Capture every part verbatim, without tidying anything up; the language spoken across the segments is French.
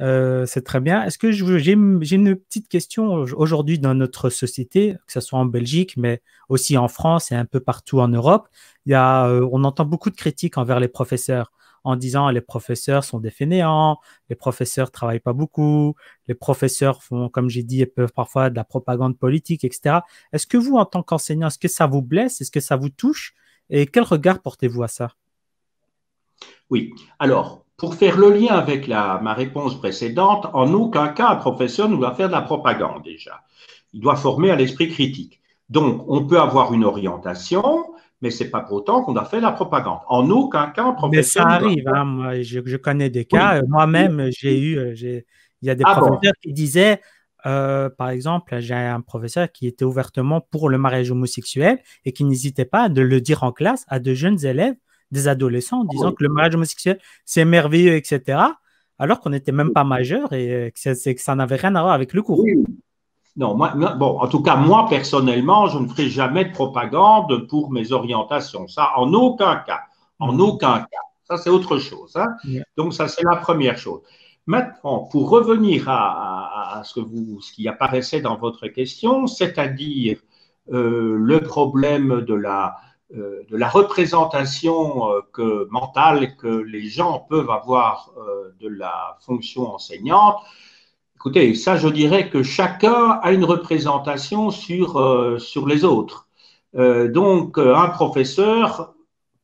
Euh, c'est très bien. Est-ce que j'ai une petite question aujourd'hui dans notre société, que ce soit en Belgique, mais aussi en France et un peu partout en Europe, il y a, euh, on entend beaucoup de critiques envers les professeurs en disant les professeurs sont des fainéants, les professeurs travaillent pas beaucoup, les professeurs font, comme j'ai dit, peuvent parfois de la propagande politique, et cetera. Est-ce que vous, en tant qu'enseignant, est-ce que ça vous blesse? Est-ce que ça vous touche? Et quel regard portez-vous à ça? Oui. Alors, pour faire le lien avec la, ma réponse précédente, en aucun cas un professeur ne doit faire de la propagande déjà. Il doit former à l'esprit critique. Donc, on peut avoir une orientation, mais ce n'est pas pour autant qu'on doit faire de la propagande. En aucun cas un professeur. Mais ça arrive, doit... hein, moi, je, je connais des cas. Oui. Moi-même, j'ai eu, j'ai, il y a des ah professeurs bon. qui disaient, euh, par exemple, j'ai un professeur qui était ouvertement pour le mariage homosexuel et qui n'hésitait pas à le dire en classe à de jeunes élèves, des adolescents en disant oui. que le mariage homosexuel, c'est merveilleux, et cetera, alors qu'on n'était même pas majeur et que, que ça n'avait rien à voir avec le cours. Oui. Non, moi, bon, en tout cas, moi, personnellement, je ne ferai jamais de propagande pour mes orientations. Ça, en aucun cas. En mmh. aucun cas. Ça, c'est autre chose. Hein. Yeah. Donc, ça, c'est la première chose. Maintenant, pour revenir à, à, à ce, que vous, ce qui apparaissait dans votre question, c'est-à-dire euh, le problème de la... Euh, de la représentation euh, que, mentale que les gens peuvent avoir euh, de la fonction enseignante. Écoutez, ça je dirais que chacun a une représentation sur, euh, sur les autres. Euh, donc euh, un professeur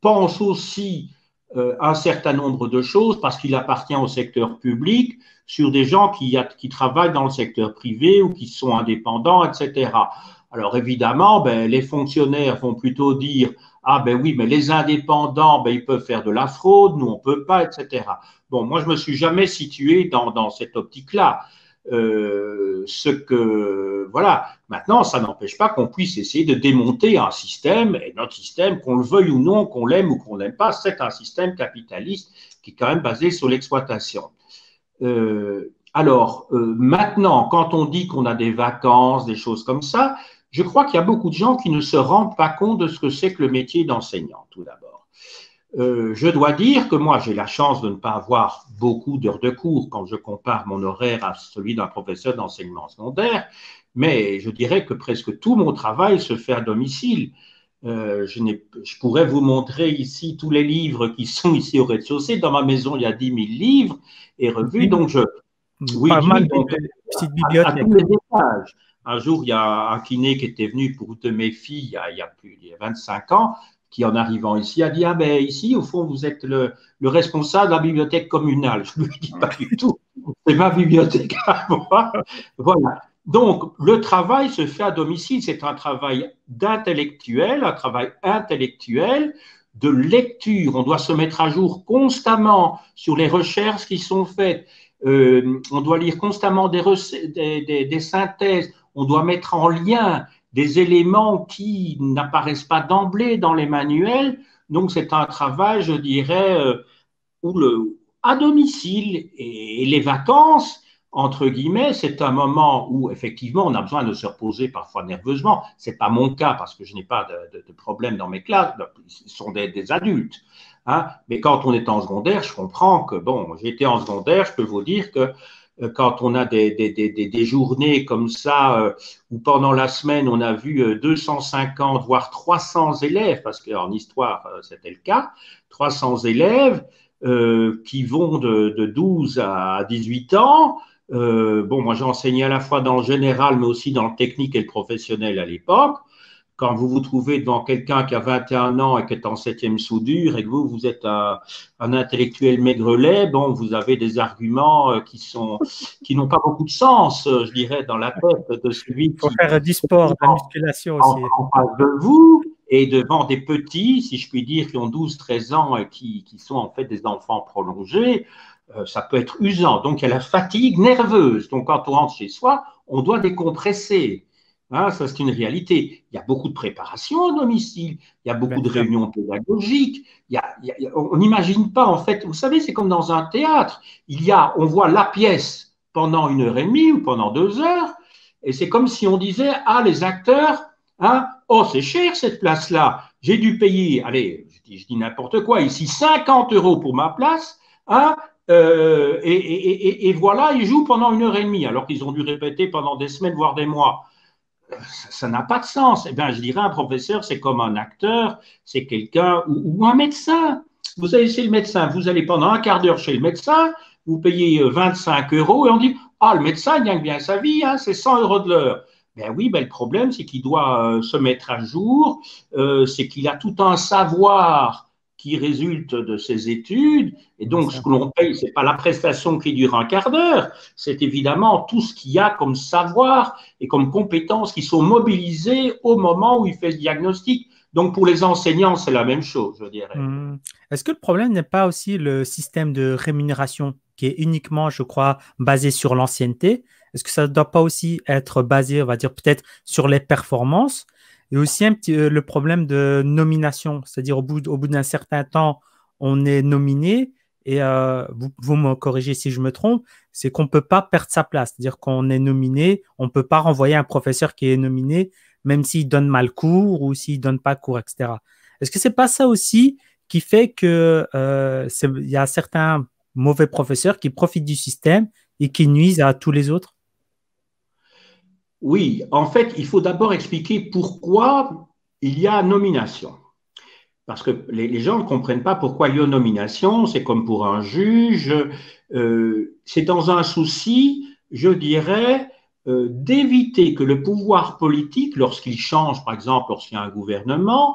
pense aussi euh, un certain nombre de choses parce qu'il appartient au secteur public sur des gens qui, qui travaillent dans le secteur privé ou qui sont indépendants, et cetera. Alors évidemment, ben, les fonctionnaires vont plutôt dire « Ah ben oui, mais les indépendants, ben, ils peuvent faire de la fraude, nous on ne peut pas, et cetera » Bon, moi je ne me suis jamais situé dans, dans cette optique-là. Euh, ce que, voilà, maintenant ça n'empêche pas qu'on puisse essayer de démonter un système, et notre système, qu'on le veuille ou non, qu'on l'aime ou qu'on l'aime pas, c'est un système capitaliste qui est quand même basé sur l'exploitation. Euh, alors, euh, maintenant, quand on dit qu'on a des vacances, des choses comme ça, je crois qu'il y a beaucoup de gens qui ne se rendent pas compte de ce que c'est que le métier d'enseignant, tout d'abord. Euh, je dois dire que moi, j'ai la chance de ne pas avoir beaucoup d'heures de cours quand je compare mon horaire à celui d'un professeur d'enseignement secondaire, mais je dirais que presque tout mon travail se fait à domicile. Euh, je, je pourrais vous montrer ici tous les livres qui sont ici au rez-de-chaussée. Dans ma maison, il y a dix mille livres et revues, donc je… Oui, pas mal donc, de petites bibliothèques. À, à tous les étages. Un jour, il y a un kiné qui était venu pour de mes filles il y a, il y a plus de vingt-cinq ans, qui en arrivant ici a dit « Ah ben ici, au fond, vous êtes le, le responsable de la bibliothèque communale. » Je ne lui dis pas du tout, c'est ma bibliothèque à moi. Voilà. Donc, le travail se fait à domicile, c'est un travail d'intellectuel, un travail intellectuel, de lecture. On doit se mettre à jour constamment sur les recherches qui sont faites. Euh, on doit lire constamment des, des, des, des synthèses. On doit mettre en lien des éléments qui n'apparaissent pas d'emblée dans les manuels. Donc, c'est un travail, je dirais, euh, où le, à domicile et, et les vacances, entre guillemets, c'est un moment où, effectivement, on a besoin de se reposer parfois nerveusement. Ce n'est pas mon cas parce que je n'ai pas de, de, de problème dans mes classes. Ce sont des, des adultes. Hein. Mais quand on est en secondaire, je comprends que, bon, j'ai été en secondaire, je peux vous dire que quand on a des, des, des, des journées comme ça, euh, où pendant la semaine, on a vu deux cent cinquante, voire trois cents élèves, parce qu'en histoire, c'était le cas, trois cents élèves euh, qui vont de, de douze à dix-huit ans. Euh, bon, moi, j'ai enseigné à la fois dans le général, mais aussi dans le technique et le professionnel à l'époque. Quand vous vous trouvez devant quelqu'un qui a vingt et un ans et qui est en septième soudure et que vous, vous êtes un, un intellectuel maigrelet, bon, vous avez des arguments qui sont, qui n'ont pas beaucoup de sens, je dirais, dans la tête de celui qui… Il faut faire du sport, de la musculation aussi. En, en face de vous et devant des petits, si je puis dire, qui ont douze, treize ans et qui, qui sont en fait des enfants prolongés, euh, ça peut être usant. Donc, il y a la fatigue nerveuse. Donc, quand on rentre chez soi, on doit décompresser. Hein, ça, c'est une réalité. Il y a beaucoup de préparation au domicile, il y a beaucoup de réunions pédagogiques. Il y a, il y a, on n'imagine pas, en fait, vous savez, c'est comme dans un théâtre. Il y a, on voit la pièce pendant une heure et demie ou pendant deux heures, et c'est comme si on disait ah, les acteurs, hein, oh, c'est cher cette place-là, j'ai dû payer, allez, je dis, je dis n'importe quoi, ici cinquante euros pour ma place, hein, Euh, et, et, et, et voilà, ils jouent pendant une heure et demie, alors qu'ils ont dû répéter pendant des semaines, voire des mois. Ça n'a pas de sens. Eh bien, je dirais, un professeur, c'est comme un acteur, c'est quelqu'un, ou, ou un médecin. Vous allez chez le médecin, vous allez pendant un quart d'heure chez le médecin, vous payez vingt-cinq euros et on dit « Ah, le médecin gagne bien sa vie, hein, c'est cent euros de l'heure ». Ben oui, ben le problème, c'est qu'il doit euh, se mettre à jour, euh, c'est qu'il a tout un savoir qui résulte de ses études, et donc ce que l'on paye, c'est pas la prestation qui dure un quart d'heure, c'est évidemment tout ce qu'il y a comme savoir et comme compétences qui sont mobilisées au moment où il fait le diagnostic. Donc, pour les enseignants, c'est la même chose, je dirais. Mmh. Est-ce que le problème n'est pas aussi le système de rémunération qui est uniquement, je crois, basé sur l'ancienneté? Est-ce que ça ne doit pas aussi être basé, on va dire, peut-être sur les performances? Et aussi un petit, euh, le problème de nomination, c'est-à-dire au bout, au bout d'un certain temps, on est nominé et euh, vous, vous me corrigez si je me trompe, c'est qu'on ne peut pas perdre sa place. C'est-à-dire qu'on est nominé, on ne peut pas renvoyer un professeur qui est nominé même s'il donne mal cours ou s'il donne pas cours, et cetera. Est-ce que c'est pas ça aussi qui fait que euh, il y a certains mauvais professeurs qui profitent du système et qui nuisent à tous les autres? Oui, en fait, il faut d'abord expliquer pourquoi il y a nomination. Parce que les, les gens ne comprennent pas pourquoi il y a nomination, c'est comme pour un juge, euh, c'est dans un souci, je dirais, Euh, d'éviter que le pouvoir politique, lorsqu'il change, par exemple, lorsqu'il y a un gouvernement,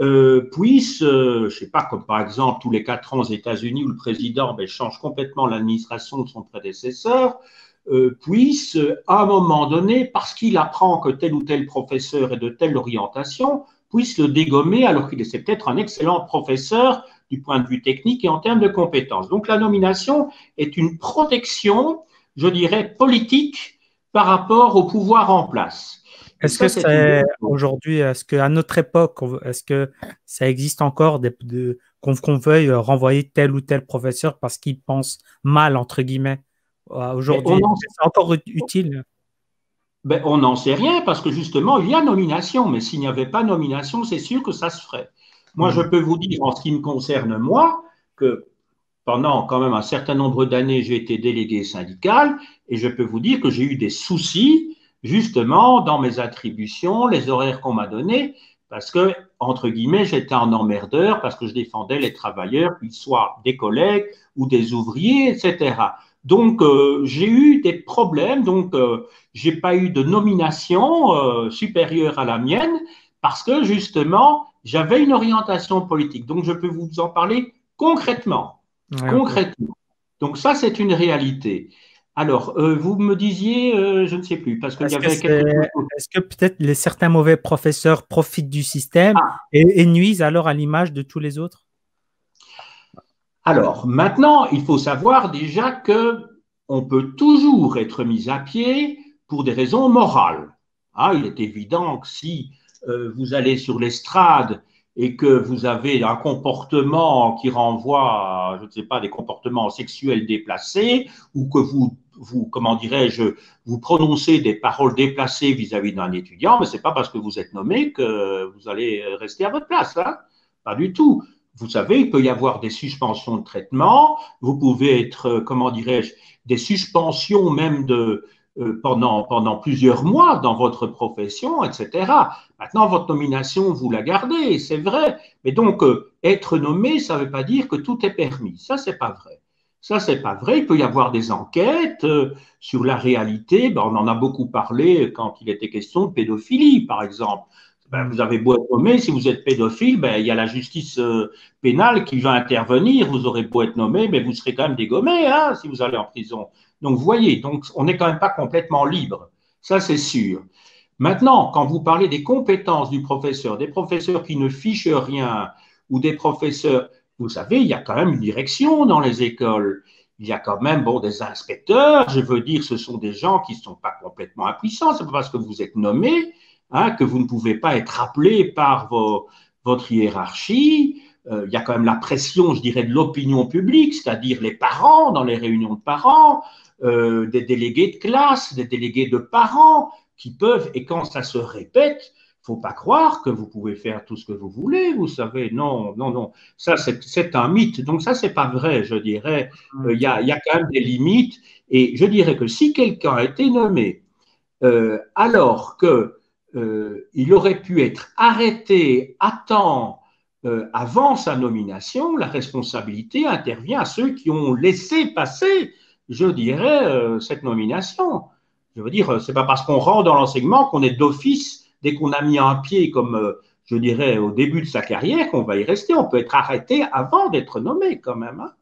euh, puisse, euh, je ne sais pas, comme par exemple tous les quatre ans aux États-Unis où le président ben, change complètement l'administration de son prédécesseur, euh, puisse, euh, à un moment donné, parce qu'il apprend que tel ou tel professeur est de telle orientation, puisse le dégommer alors qu'il était peut-être un excellent professeur du point de vue technique et en termes de compétences. Donc la nomination est une protection, je dirais, politique, par rapport au pouvoir en place. Est-ce que c'est aujourd'hui, est-ce qu'à notre époque, est-ce que ça existe encore des, de, qu'on, qu'on veuille renvoyer tel ou tel professeur parce qu'il pense mal, entre guillemets, aujourd'hui? C'est encore utile? Ben, on n'en sait rien parce que justement, il y a nomination, mais s'il n'y avait pas nomination, c'est sûr que ça se ferait. Moi, mmh. je peux vous dire, en ce qui me concerne, moi, que pendant quand même un certain nombre d'années, j'ai été délégué syndical et je peux vous dire que j'ai eu des soucis justement dans mes attributions, les horaires qu'on m'a donnés, parce que, entre guillemets, j'étais un emmerdeur parce que je défendais les travailleurs, qu'ils soient des collègues ou des ouvriers, et cetera. Donc, euh, j'ai eu des problèmes, donc euh, j'ai pas eu de nomination euh, supérieure à la mienne parce que justement, j'avais une orientation politique. Donc, je peux vous en parler concrètement. Ouais, concrètement. Okay. Donc ça, c'est une réalité. Alors, euh, vous me disiez, euh, je ne sais plus, parce que est-ce y avait que quelque chose. Est-ce que peut-être les certains mauvais professeurs profitent du système ah. et, et nuisent alors à l'image de tous les autres? Alors, maintenant, il faut savoir déjà que on peut toujours être mis à pied pour des raisons morales. Ah, il est évident que si euh, vous allez sur l'estrade et que vous avez un comportement qui renvoie, à, je ne sais pas, des comportements sexuels déplacés, ou que vous, vous comment dirais-je, vous prononcez des paroles déplacées vis-à-vis d'un étudiant, mais ce n'est pas parce que vous êtes nommé que vous allez rester à votre place, hein? Pas du tout. Vous savez, il peut y avoir des suspensions de traitement, vous pouvez être, comment dirais-je, des suspensions même de… Pendant, pendant plusieurs mois dans votre profession, et cetera. Maintenant, votre nomination, vous la gardez, c'est vrai. Mais donc, euh, être nommé, ça ne veut pas dire que tout est permis. Ça, c'est pas vrai. Ça, c'est pas vrai. Il peut y avoir des enquêtes euh, sur la réalité. Ben, on en a beaucoup parlé quand il était question de pédophilie, par exemple. Ben, vous avez beau être nommé, si vous êtes pédophile, ben, il y a la justice euh, pénale qui va intervenir. Vous aurez beau être nommé, mais vous serez quand même dégommé hein, si vous allez en prison. Donc, vous voyez, donc on n'est quand même pas complètement libre, ça c'est sûr. Maintenant, quand vous parlez des compétences du professeur, des professeurs qui ne fichent rien, ou des professeurs, vous savez, il y a quand même une direction dans les écoles, il y a quand même bon, des inspecteurs, je veux dire, ce sont des gens qui ne sont pas complètement impuissants, c'est pas parce que vous êtes nommé hein, que vous ne pouvez pas être appelé par vos, votre hiérarchie. Il y a quand même la pression, je dirais, de l'opinion publique, c'est-à-dire les parents dans les réunions de parents, euh, des délégués de classe, des délégués de parents qui peuvent, et quand ça se répète, faut pas croire que vous pouvez faire tout ce que vous voulez, vous savez, non, non, non. Ça, c'est un mythe. Donc, ça, c'est pas vrai, je dirais. Il euh, y, a, y a quand même des limites. Et je dirais que si quelqu'un a été nommé, euh, alors que euh, il aurait pu être arrêté à temps euh, avant sa nomination, la responsabilité intervient à ceux qui ont laissé passer, je dirais, euh, cette nomination. Je veux dire, c'est pas parce qu'on rentre dans l'enseignement qu'on est d'office, dès qu'on a mis un pied, comme je dirais, au début de sa carrière, qu'on va y rester. On peut être arrêté avant d'être nommé quand même. Hein.